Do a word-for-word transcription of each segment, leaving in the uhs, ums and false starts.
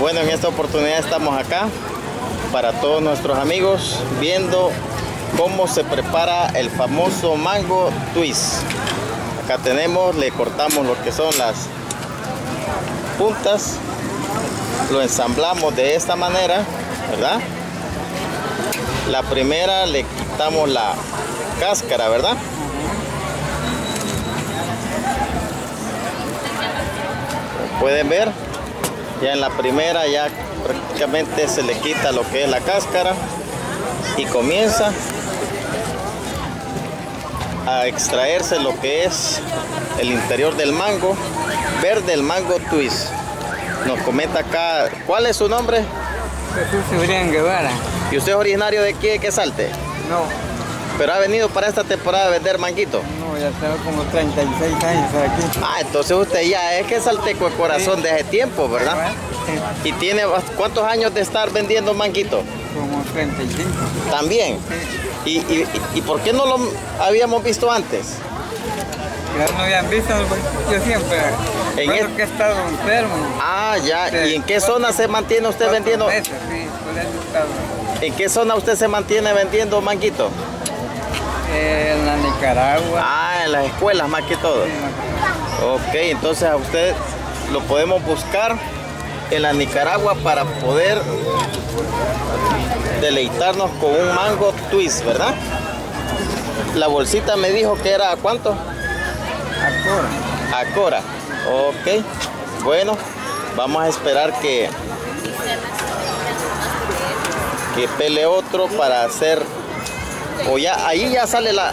Bueno, en esta oportunidad estamos acá para todos nuestros amigos viendo cómo se prepara el famoso mango twist. Acá tenemos, le cortamos lo que son las puntas, lo ensamblamos de esta manera, ¿verdad? La primera le quitamos la cáscara, ¿verdad? Como pueden ver, ya en la primera ya prácticamente se le quita lo que es la cáscara y comienza a extraerse lo que es el interior del mango verde, el mango twist. Nos comenta acá, ¿cuál es su nombre? Jesús Abraham Guevara. ¿Y usted es originario de aquí, de Quezalte? No. ¿Pero ha venido para esta temporada a vender manguito? No, ya tengo como treinta y seis años aquí. Ah, entonces usted ya es quezalteco de corazón, sí, de hace tiempo, ¿verdad? Sí. ¿Y tiene cuántos años de estar vendiendo manguito? Como treinta y cinco. ¿También? Sí. ¿Y, y, ¿Y por qué no lo habíamos visto antes? Ya no habían visto, yo siempre. En por eso el... que he estado enfermo. Ah, ya. Sí. ¿Y en qué zona se mantiene usted vendiendo? Meses, sí, por eso he estado. ¿En qué zona usted se mantiene vendiendo manguito? Eh, en la Nicaragua. Ah, en las escuelas más que todo. Sí, ok, entonces a usted lo podemos buscar en la Nicaragua para poder deleitarnos con un mango twist, ¿verdad? La bolsita me dijo que era ¿a cuánto? A Cora. Ok, bueno, vamos a esperar que que pele otro para hacer, o ya ahí ya sale la,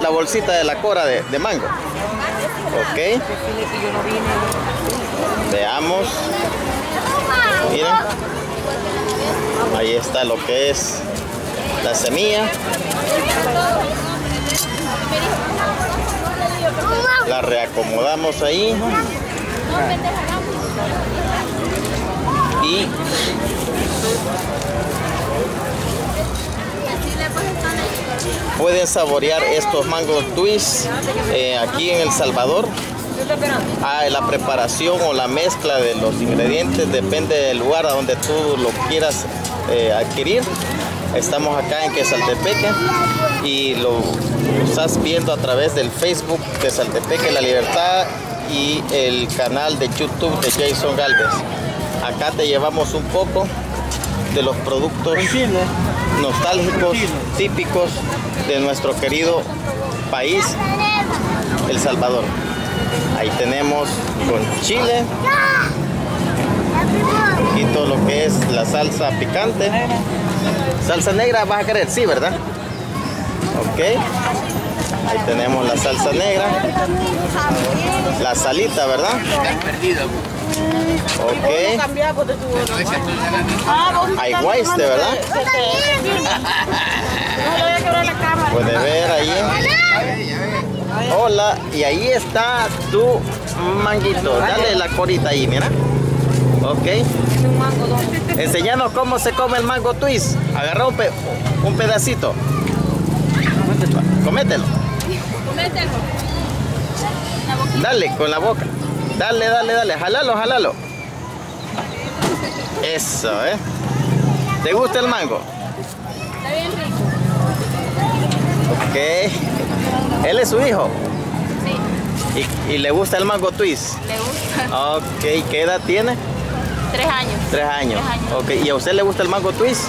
la bolsita de la cora de, de mango. Ok, veamos, miren, ahí está lo que es la semilla, la reacomodamos ahí y pueden saborear estos mango twist eh, aquí en El Salvador. Ah, la preparación o la mezcla de los ingredientes depende del lugar a donde tú lo quieras eh, adquirir. Estamos acá en Quezaltepeque y lo estás viendo a través del Facebook Quezaltepeque La Libertad y el canal de YouTube de Jason Galvez. Acá te llevamos un poco de los productos nostálgicos, típicos de nuestro querido país, El Salvador. Ahí tenemos con chile y todo lo que es la salsa picante. Salsa negra vas a querer, sí, ¿verdad? Ok, ahí tenemos la salsa negra, la salita, ¿verdad? Ok. Hay guayste, ¿verdad? Puede ver ahí. Hola, y ahí está tu manguito. Dale la corita ahí, mira. Ok. Enseñanos cómo se come el mango twist. Agarra un, pe un pedacito. Comételo. Comételo. Dale, con la boca. Dale, dale, dale. Jalalo, jalalo. Eso, ¿eh? ¿Te gusta el mango? Está bien rico. Ok. ¿Él es su hijo? Sí. ¿Y, y le gusta el mango twist? Le gusta. Ok. ¿Qué edad tiene? Tres años. Tres años. Tres años. Ok. ¿Y a usted le gusta el mango twist?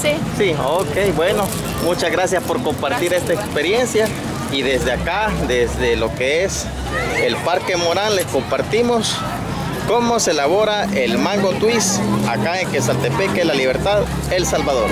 Sí. Sí, ok. Bueno, muchas gracias por compartir gracias, esta experiencia. Y desde acá, desde lo que es el Parque Morán, les compartimos cómo se elabora el mango twist acá en Quezaltepeque, La Libertad, El Salvador.